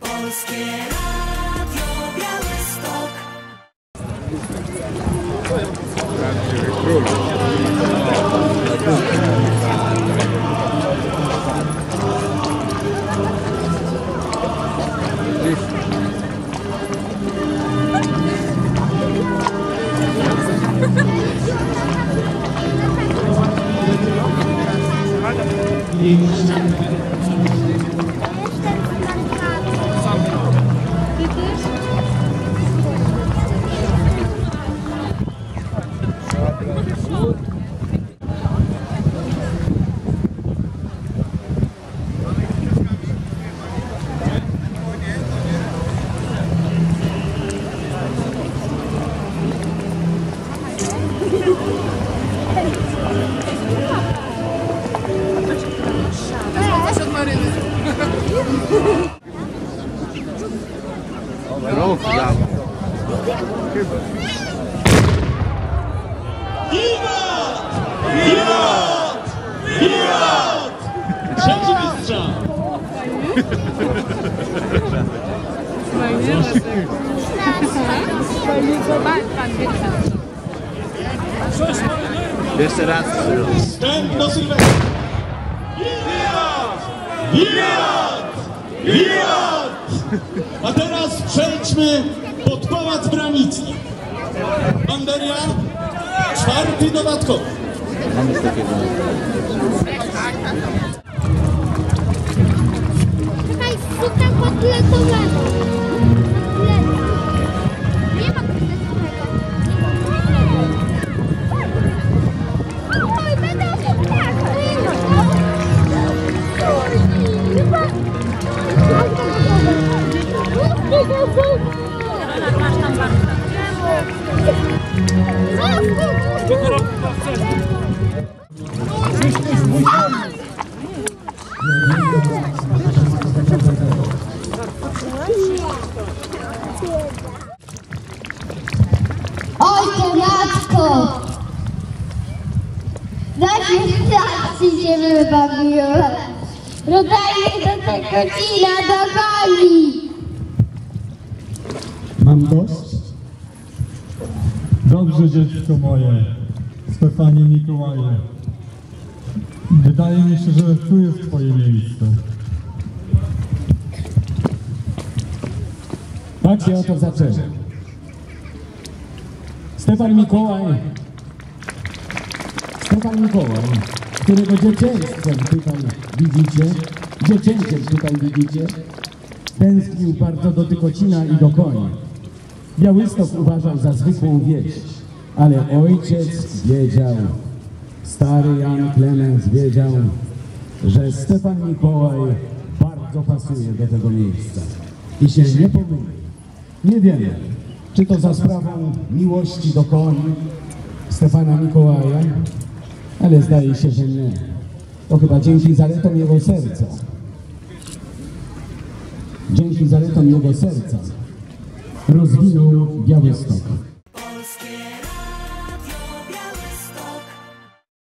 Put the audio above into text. Polskie Radio Białystok. Jeszcze raz. Wstęp do Sylwestra. A teraz przejdźmy pod Pałac Branickich. Banderia, czwarty dodatkowy. Czekaj, suka kotletowana. Rodaję do Tykocina, do Holi! Mam dość? Dobrze, dziecko moje, Stefanie Mikołaju. Wydaje mi się, że tu jest twoje miejsce. Tak się o to zaczęło. Stefan Mikołaj, którego dziecięciem tutaj widzicie, tęsknił bardzo do Tykocina i do koni. Białystok uważał za zwykłą wieś, ale ojciec wiedział, stary Jan Klemens wiedział, że Stefan Mikołaj bardzo pasuje do tego miejsca i się nie pomylił. Nie wiemy, czy to za sprawą miłości do koni Stefana Mikołaja, ale zdaje się, że nie. To chyba dzięki zaletom jego serca rozwinął Białystok.